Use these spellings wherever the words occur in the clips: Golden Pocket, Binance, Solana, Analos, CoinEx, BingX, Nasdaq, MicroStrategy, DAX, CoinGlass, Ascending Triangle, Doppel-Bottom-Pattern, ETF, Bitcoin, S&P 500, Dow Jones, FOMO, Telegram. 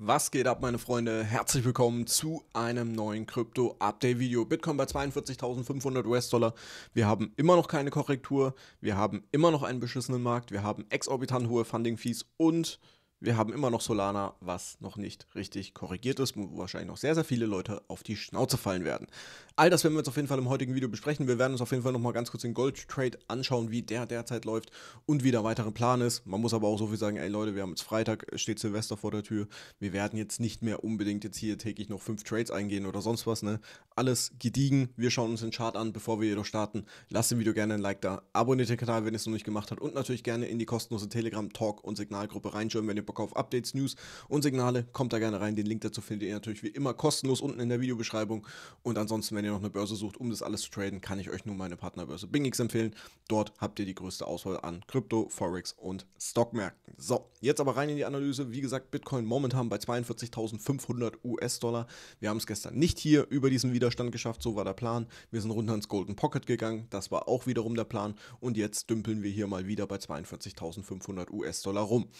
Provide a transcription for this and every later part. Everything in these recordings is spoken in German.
Was geht ab, meine Freunde? Herzlich willkommen zu einem neuen Krypto-Update-Video. Bitcoin bei 42.500 US-Dollar. Wir haben immer noch keine Korrektur. Wir haben immer noch einen beschissenen Markt. Wir haben exorbitant hohe Funding-Fees und wir haben immer noch Solana, was noch nicht richtig korrigiert ist, wo wahrscheinlich noch sehr, sehr viele Leute auf die Schnauze fallen werden. All das werden wir uns auf jeden Fall im heutigen Video besprechen. Wir werden uns auf jeden Fall nochmal ganz kurz den Gold-Trade anschauen, wie der derzeit läuft und wie der weitere Plan ist. Man muss aber auch so viel sagen, ey Leute, wir haben jetzt Freitag, steht Silvester vor der Tür. Wir werden jetzt nicht mehr unbedingt jetzt hier täglich noch 5 Trades eingehen oder sonst was, ne? Alles gediegen. Wir schauen uns den Chart an, bevor wir jedoch starten. Lasst dem Video gerne ein Like da, abonniert den Kanal, wenn ihr es noch nicht gemacht habt und natürlich gerne in die kostenlose Telegram-Talk- und Signalgruppe reinschauen, wenn ihr Bock auf Updates, News und Signale, kommt da gerne rein. Den Link dazu findet ihr natürlich wie immer kostenlos unten in der Videobeschreibung. Und ansonsten, wenn ihr noch eine Börse sucht, um das alles zu traden, kann ich euch nur meine Partnerbörse BingX empfehlen. Dort habt ihr die größte Auswahl an Krypto, Forex und Stockmärkten. So, jetzt aber rein in die Analyse. Wie gesagt, Bitcoin momentan bei 42.500 US-Dollar. Wir haben es gestern nicht hier über diesen Widerstand geschafft, so war der Plan. Wir sind runter ins Golden Pocket gegangen, das war auch wiederum der Plan. Und jetzt dümpeln wir hier mal wieder bei 42.500 US-Dollar rum.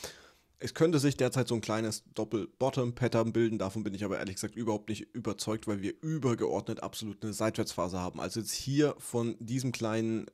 Es könnte sich derzeit so ein kleines Doppel-Bottom-Pattern bilden, davon bin ich aber ehrlich gesagt überhaupt nicht überzeugt, weil wir übergeordnet absolut eine Seitwärtsphase haben. Also jetzt hier von diesem kleinen,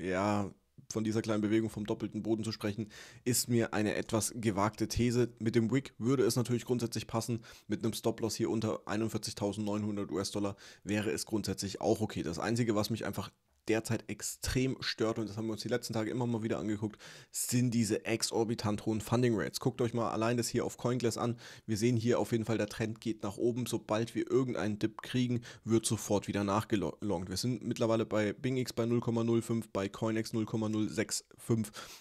ja, von dieser kleinen Bewegung vom doppelten Boden zu sprechen, ist mir eine etwas gewagte These. Mit dem Wick würde es natürlich grundsätzlich passen, mit einem Stop-Loss hier unter 41.900 US-Dollar wäre es grundsätzlich auch okay. Das Einzige, was mich einfach derzeit extrem stört, und das haben wir uns die letzten Tage immer mal wieder angeguckt, sind diese exorbitant hohen Funding Rates. Guckt euch mal allein das hier auf CoinGlass an. Wir sehen hier auf jeden Fall, der Trend geht nach oben. Sobald wir irgendeinen Dip kriegen, wird sofort wieder nachgelongt. Wir sind mittlerweile bei BingX bei 0,05, bei CoinEx 0,065,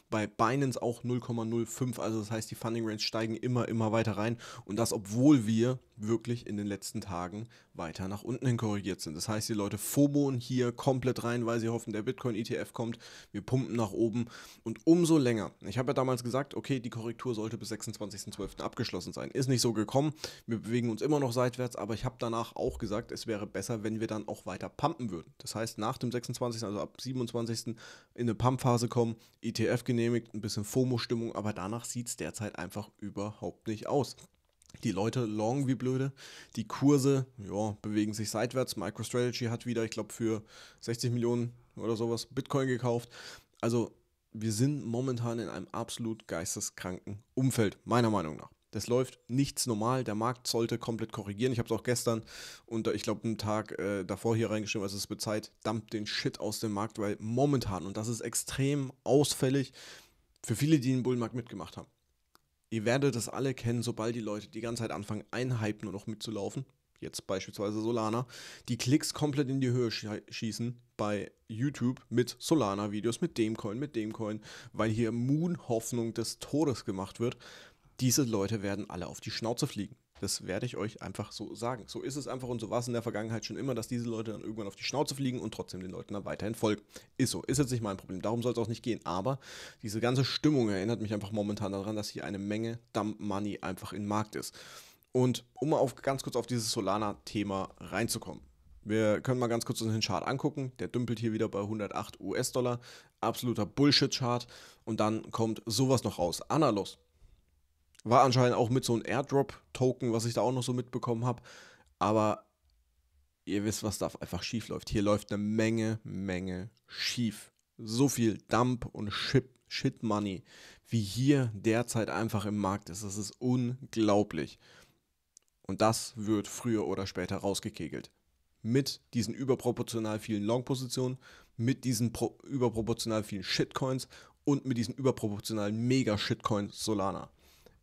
bei Binance auch 0,05. Also das heißt, die Funding Rates steigen immer weiter rein. Und das, obwohl wir wirklich in den letzten Tagen weiter nach unten hin korrigiert sind. Das heißt, die Leute FOMOen hier komplett rein, weil sie hoffen, der Bitcoin-ETF kommt, wir pumpen nach oben und umso länger. Ich habe ja damals gesagt, okay, die Korrektur sollte bis 26.12. abgeschlossen sein. Ist nicht so gekommen, wir bewegen uns immer noch seitwärts, aber ich habe danach auch gesagt, es wäre besser, wenn wir dann auch weiter pumpen würden. Das heißt, nach dem 26., also ab 27. in eine Pump-Phase kommen, ETF genehmigt, ein bisschen FOMO-Stimmung, aber danach sieht es derzeit einfach überhaupt nicht aus. Die Leute longen wie blöde, die Kurse ja, bewegen sich seitwärts. MicroStrategy hat wieder, ich glaube, für 60 Millionen oder sowas Bitcoin gekauft. Also wir sind momentan in einem absolut geisteskranken Umfeld, meiner Meinung nach. Das läuft nichts normal, der Markt sollte komplett korrigieren. Ich habe es auch gestern und ich glaube einen Tag davor hier reingeschrieben, also es wird Zeit, dumpt den Shit aus dem Markt, weil momentan, und das ist extrem ausfällig für viele, die den Bullenmarkt mitgemacht haben. Ihr werdet das alle kennen, sobald die Leute die ganze Zeit anfangen, einen Hype nur noch mitzulaufen, jetzt beispielsweise Solana, die Klicks komplett in die Höhe schießen bei YouTube mit Solana-Videos, mit dem Coin, weil hier Moon-Hoffnung des Todes gemacht wird. Diese Leute werden alle auf die Schnauze fliegen. Das werde ich euch einfach so sagen. So ist es einfach und so war es in der Vergangenheit schon immer, dass diese Leute dann irgendwann auf die Schnauze fliegen und trotzdem den Leuten dann weiterhin folgen. Ist so, ist jetzt nicht mein Problem, darum soll es auch nicht gehen. Aber diese ganze Stimmung erinnert mich einfach momentan daran, dass hier eine Menge Dump Money einfach im Markt ist. Und um mal ganz kurz auf dieses Solana-Thema reinzukommen. Wir können mal ganz kurz uns den Chart angucken. Der dümpelt hier wieder bei 108 US-Dollar. Absoluter Bullshit-Chart. Und dann kommt sowas noch raus. Analos. War anscheinend auch mit so einem Airdrop-Token, was ich da auch noch so mitbekommen habe. Aber ihr wisst, was da einfach schief läuft. Hier läuft eine Menge schief. So viel Dump und Shit-Money, wie hier derzeit einfach im Markt ist. Das ist unglaublich. Und das wird früher oder später rausgekegelt. Mit diesen überproportional vielen Long-Positionen, mit diesen überproportional vielen Shitcoins und mit diesen überproportionalen Mega-Shitcoins Solana.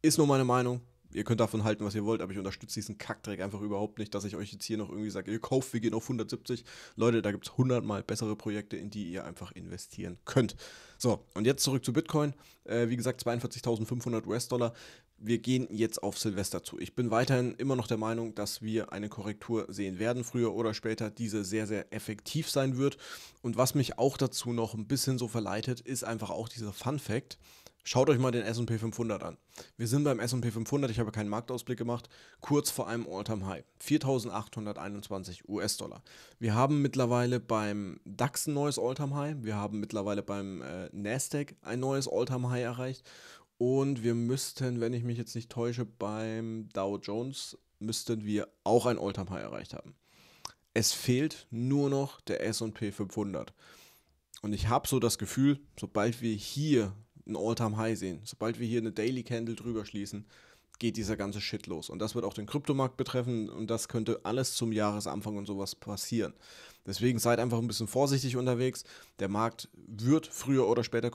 Ist nur meine Meinung, ihr könnt davon halten, was ihr wollt, aber ich unterstütze diesen Kackdreck einfach überhaupt nicht, dass ich euch jetzt hier noch irgendwie sage, ihr kauft, wir gehen auf 170. Leute, da gibt es 100-mal bessere Projekte, in die ihr einfach investieren könnt. So, und jetzt zurück zu Bitcoin. Wie gesagt, 42.500 US-Dollar. Wir gehen jetzt auf Silvester zu. Ich bin weiterhin immer noch der Meinung, dass wir eine Korrektur sehen werden, früher oder später, diese sehr effektiv sein wird. Und was mich auch dazu noch ein bisschen so verleitet, ist einfach auch dieser Fun-Fact. Schaut euch mal den S&P 500 an. Wir sind beim S&P 500, ich habe keinen Marktausblick gemacht, kurz vor einem All-Time-High, 4.821 US-Dollar. Wir haben mittlerweile beim DAX ein neues All-Time-High, wir haben mittlerweile beim Nasdaq ein neues All-Time-High erreicht Und wir müssten, wenn ich mich jetzt nicht täusche, beim Dow Jones müssten wir auch ein All-Time-High erreicht haben. Es fehlt nur noch der S&P 500. Und ich habe so das Gefühl, sobald wir hier ein All-Time-High sehen, sobald wir hier eine Daily Candle drüber schließen, geht dieser ganze Shit los. Und das wird auch den Kryptomarkt betreffen und das könnte alles zum Jahresanfang und sowas passieren. Deswegen seid einfach ein bisschen vorsichtig unterwegs. Der Markt wird früher oder später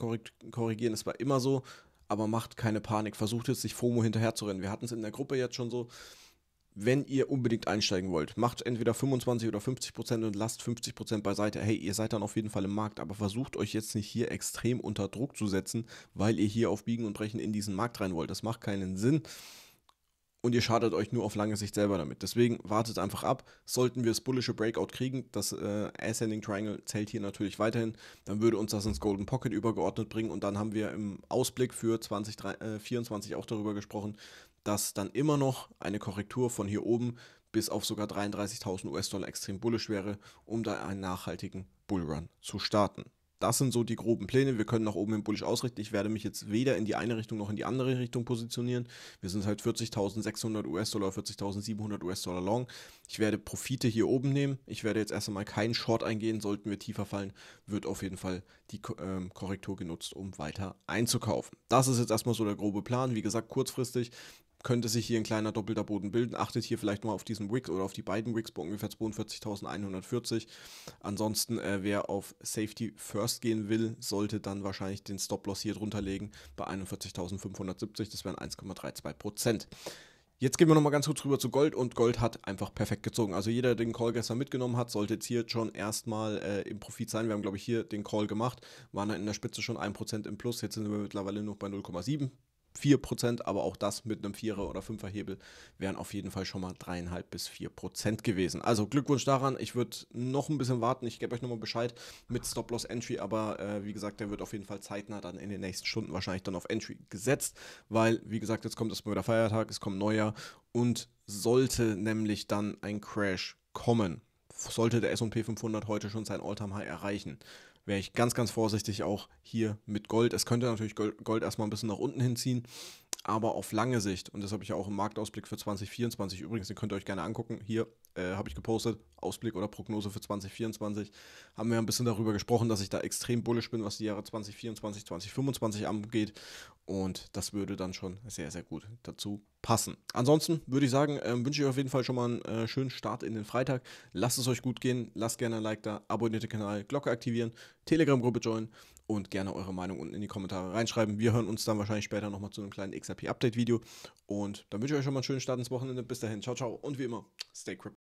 korrigieren, das war immer so, aber macht keine Panik. Versucht jetzt nicht FOMO hinterherzurennen. Wir hatten es in der Gruppe jetzt schon so. Wenn ihr unbedingt einsteigen wollt, macht entweder 25 oder 50% und lasst 50% beiseite. Hey, ihr seid dann auf jeden Fall im Markt, aber versucht euch jetzt nicht hier extrem unter Druck zu setzen, weil ihr hier auf Biegen und Brechen in diesen Markt rein wollt. Das macht keinen Sinn und ihr schadet euch nur auf lange Sicht selber damit. Deswegen wartet einfach ab. Sollten wir das bullische Breakout kriegen, das Ascending Triangle zählt hier natürlich weiterhin, dann würde uns das ins Golden Pocket übergeordnet bringen und dann haben wir im Ausblick für 2024 auch darüber gesprochen, dass dann immer noch eine Korrektur von hier oben bis auf sogar 33.000 US-Dollar extrem bullish wäre, um da einen nachhaltigen Bullrun zu starten. Das sind so die groben Pläne. Wir können nach oben hin bullish ausrichten. Ich werde mich jetzt weder in die eine Richtung noch in die andere Richtung positionieren. Wir sind halt 40.600 US-Dollar, 40.700 US-Dollar long. Ich werde Profite hier oben nehmen. Ich werde jetzt erst einmal keinen Short eingehen. Sollten wir tiefer fallen, wird auf jeden Fall die Korrektur genutzt, um weiter einzukaufen. Das ist jetzt erstmal so der grobe Plan. Wie gesagt, kurzfristig könnte sich hier ein kleiner doppelter Boden bilden. Achtet hier vielleicht mal auf diesen Wicks oder auf die beiden Wicks bei ungefähr 42.140. Ansonsten, wer auf Safety First gehen will, sollte dann wahrscheinlich den Stop-Loss hier drunter legen bei 41.570. Das wären 1,32%. Jetzt gehen wir nochmal ganz kurz rüber zu Gold und Gold hat einfach perfekt gezogen. Also jeder, der den Call gestern mitgenommen hat, sollte jetzt hier schon erstmal im Profit sein. Wir haben, glaube ich, hier den Call gemacht, waren in der Spitze schon 1% im Plus. Jetzt sind wir mittlerweile nur bei 0,74%, aber auch das mit einem 4er oder 5er Hebel wären auf jeden Fall schon mal 3,5 bis 4% gewesen. Also Glückwunsch daran, ich würde noch ein bisschen warten, ich gebe euch nochmal Bescheid mit Stop-Loss-Entry, aber wie gesagt, der wird auf jeden Fall zeitnah dann in den nächsten Stunden wahrscheinlich dann auf Entry gesetzt, weil wie gesagt, jetzt kommt erstmal wieder Feiertag, es kommt Neujahr und sollte nämlich dann ein Crash kommen, sollte der S&P 500 heute schon sein All-Time-High erreichen, wäre ich ganz, ganz vorsichtig auch hier mit Gold. Es könnte natürlich Gold erstmal ein bisschen nach unten hinziehen, aber auf lange Sicht, und das habe ich ja auch im Marktausblick für 2024, übrigens, den könnt ihr euch gerne angucken, hier habe ich gepostet, Ausblick oder Prognose für 2024, haben wir ein bisschen darüber gesprochen, dass ich da extrem bullish bin, was die Jahre 2024, 2025 angeht und das würde dann schon sehr, sehr gut dazu passen. Ansonsten würde ich sagen, wünsche ich euch auf jeden Fall schon mal einen schönen Start in den Freitag, lasst es euch gut gehen, lasst gerne ein Like da, abonniert den Kanal, Glocke aktivieren, Telegram-Gruppe joinen und gerne eure Meinung unten in die Kommentare reinschreiben. Wir hören uns dann wahrscheinlich später nochmal zu einem kleinen XRP-Update-Video und dann wünsche ich euch schon mal einen schönen Start ins Wochenende. Bis dahin, ciao, ciao und wie immer, stay crypto.